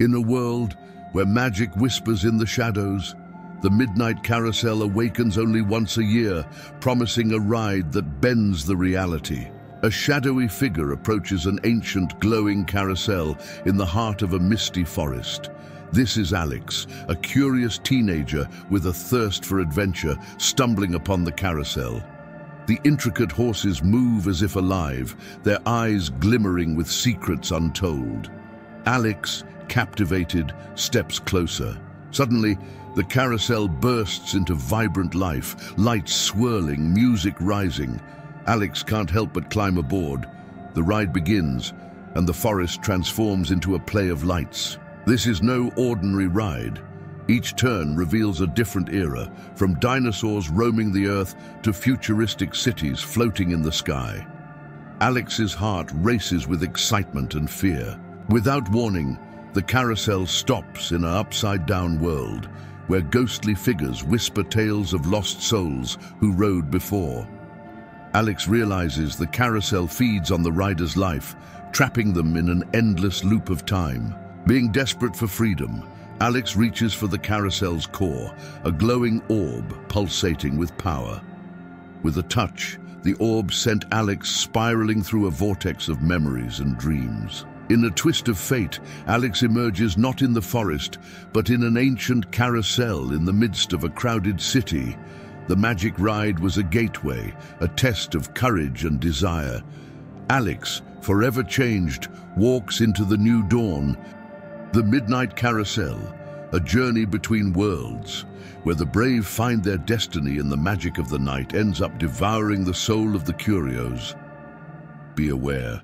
In a world where magic whispers in the shadows, the Midnight Carousel awakens only once a year, promising a ride that bends the reality. A shadowy figure approaches an ancient, glowing carousel in the heart of a misty forest. This is Alex, a curious teenager with a thirst for adventure, stumbling upon the carousel. The intricate horses move as if alive, their eyes glimmering with secrets untold. Alex, captivated, steps closer. Suddenly, the carousel bursts into vibrant life, lights swirling, music rising. Alex can't help but climb aboard. The ride begins, and the forest transforms into a play of lights. This is no ordinary ride. Each turn reveals a different era, from dinosaurs roaming the earth to futuristic cities floating in the sky. Alex's heart races with excitement and fear. Without warning, the carousel stops in an upside-down world, where ghostly figures whisper tales of lost souls who rode before. Alex realizes the carousel feeds on the rider's life, trapping them in an endless loop of time. Being desperate for freedom, Alex reaches for the carousel's core, a glowing orb pulsating with power. With a touch, the orb sent Alex spiraling through a vortex of memories and dreams. In a twist of fate, Alex emerges not in the forest, but in an ancient carousel in the midst of a crowded city. The magic ride was a gateway, a test of courage and desire. Alex, forever changed, walks into the new dawn. The Midnight Carousel, a journey between worlds, where the brave find their destiny and the magic of the night ends up devouring the soul of the curious. Be aware.